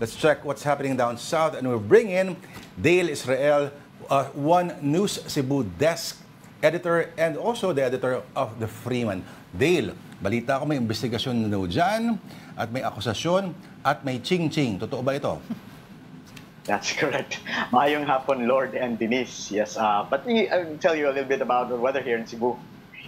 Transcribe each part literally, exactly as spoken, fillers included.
Let's check what's happening down south, and we'll bring in Dale Israel, uh, One News Cebu desk editor and also the editor of The Freeman. Dale, balita ko may investigasyon na dyan, at may akusasyon, at may ching-ching. Totoo ba ito? That's correct. Mayong hapon, Lord and Denise. Yes, uh, but I'll tell you a little bit about the weather here in Cebu.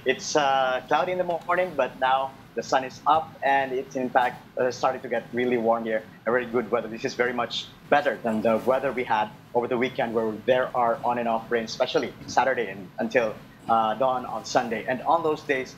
It's uh, cloudy in the morning, but now the sun is up, and it's in fact uh, starting to get really warm here. A very good weather. This is very much better than the weather we had over the weekend, where there are on and off rain, especially Saturday and until uh, dawn on Sunday. And on those days,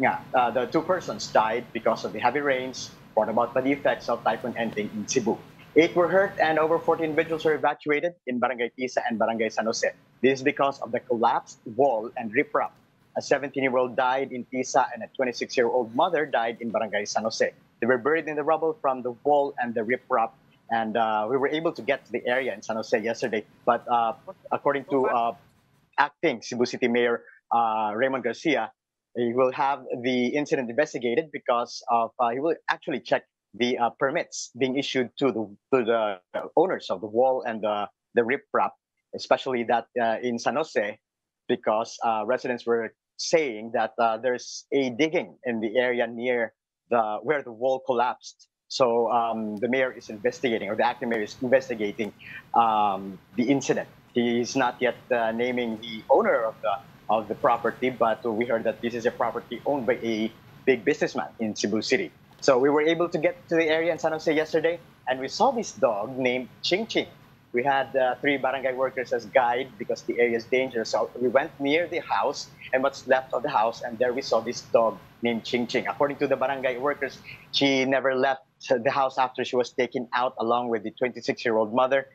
yeah, uh, the two persons died because of the heavy rains brought about by the effects of Typhoon Henteng in Cebu. Eight were hurt and over forty individuals were evacuated in Barangay Pisa and Barangay San Jose. This is because of the collapsed wall and riprap. A seventeen-year-old died in Tisa and a twenty-six-year-old mother died in Barangay San Jose. They were buried in the rubble from the wall and the riprap. And uh, we were able to get to the area in San Jose yesterday. But uh, according to uh, acting Cebu City Mayor uh, Raymond Garcia, he will have the incident investigated because of uh, he will actually check the uh, permits being issued to the, to the owners of the wall and the, the riprap, especially that uh, in San Jose, because uh, residents were saying that uh, there's a digging in the area near the where the wall collapsed. So um, the mayor is investigating, or the acting mayor is investigating um, the incident. He's not yet uh, naming the owner of the, of the property, but we heard that this is a property owned by a big businessman in Cebu City. So we were able to get to the area in San Jose yesterday, and we saw this dog named Ching Ching. We had uh, three barangay workers as guide because the area is dangerous. So we went near the house and what's left of the house, and there we saw this dog named Ching Ching. According to the barangay workers, she never left the house after she was taken out along with the twenty-six-year-old mother,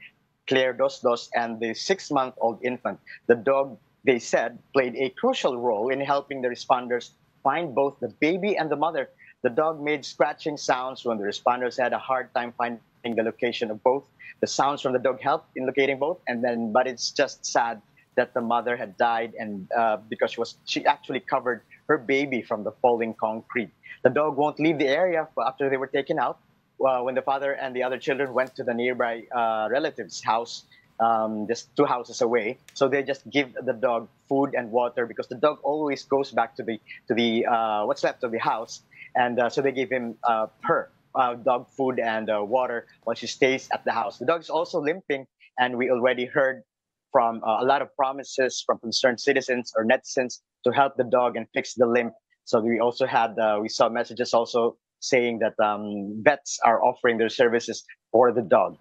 Claire Dos Dos, and the six-month-old infant. The dog, they said, played a crucial role in helping the responders find both the baby and the mother. The dog made scratching sounds when the responders had a hard time finding the location of both. The sounds from the dog helped in locating both, and then, but it's just sad that the mother had died, and uh, because she was, she actually covered her baby from the falling concrete. The dog won't leave the area after they were taken out. Uh, when the father and the other children went to the nearby uh, relative's house, um, just two houses away, so they just give the dog food and water because the dog always goes back to the to the uh, what's left of the house. And uh, so they gave him uh, her uh, dog food and uh, water while she stays at the house. The dog is also limping, and we already heard from uh, a lot of promises from concerned citizens or netizens to help the dog and fix the limp. So we also had, uh, we saw messages also saying that um, vets are offering their services for the dog.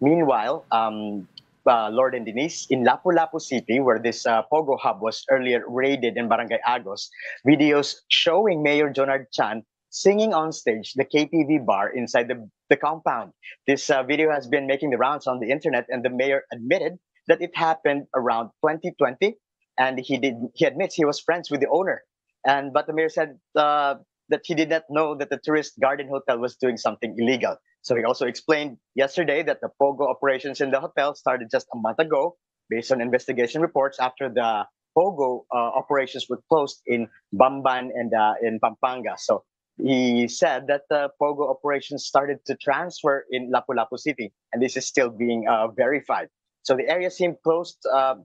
Meanwhile, um, uh, Lord and Denise, in Lapu-Lapu City, where this uh, Pogo hub was earlier raided in Barangay Agos, videos showing Mayor Jonard Chan singing on stage the K T V bar inside the, the compound. This uh, video has been making the rounds on the internet, and the mayor admitted that it happened around twenty twenty, and he did he admits he was friends with the owner. And but the mayor said uh, that he did not know that the tourist garden hotel was doing something illegal. So he also explained yesterday that the Pogo operations in the hotel started just a month ago, based on investigation reports after the Pogo uh, operations were closed in Bamban and uh, in Pampanga. So he said that the Pogo operations started to transfer in Lapu-Lapu City, and this is still being uh, verified. So the area seemed closed uh,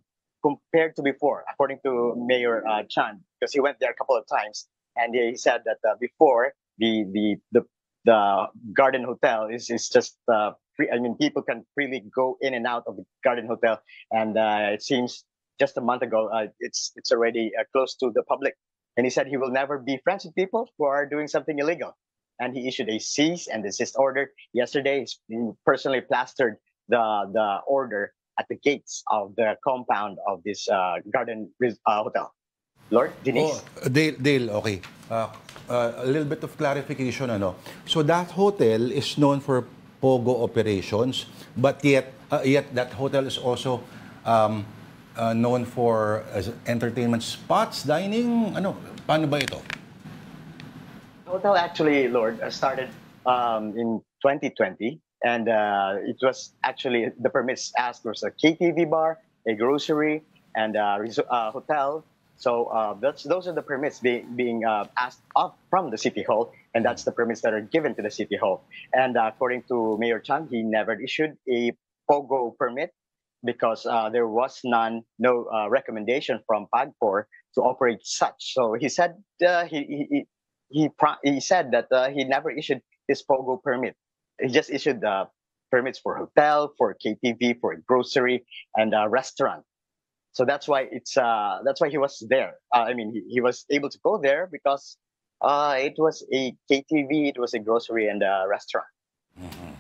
compared to before, according to Mayor uh, Chan, because he went there a couple of times, and he said that uh, before the the the the Garden Hotel is is just uh, free. I mean, people can freely go in and out of the Garden Hotel, and uh, it seems just a month ago uh, it's it's already uh, closed to the public. And he said he will never be friends with people who are doing something illegal. And he issued a cease and desist order yesterday. He personally plastered the, the order at the gates of the compound of this uh, garden uh, hotel. Lord, Denise? Oh, Dale, Dale, okay. Uh, uh, a little bit of clarification. Ano? So that hotel is known for Pogo operations, but yet, uh, yet that hotel is also um, Uh, known for as entertainment spots, dining, ano, paano ba ito? The hotel actually, Lord, started um, in twenty twenty, and uh, it was actually, the permits asked was a K T V bar, a grocery, and a uh, hotel, So uh, that's, those are the permits be, being uh, asked up from the City Hall, and that's the permits that are given to the City Hall. And uh, according to Mayor Chan, he never issued a P O G O permit because uh, there was none, no uh, recommendation from Pagcor to operate such. So he said uh, he he he, he, he said that uh, he never issued his P O G O permit. He just issued the uh, permits for hotel, for K T V, for grocery, and uh, restaurant. So that's why it's uh, that's why he was there. Uh, I mean, he, he was able to go there because uh, it was a K T V, it was a grocery and a restaurant. Mm-hmm.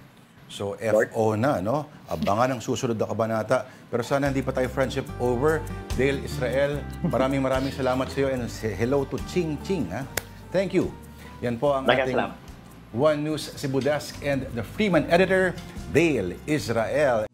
So F O na, no? Abangan ang susunod na kabanata. Pero sana hindi pa tayo friendship over. Dale Israel, maraming maraming salamat sa iyo, and hello to Ching Ching. Ha? Thank you. Yan po ang ating One News Cebu Desk and the Freeman editor, Dale Israel.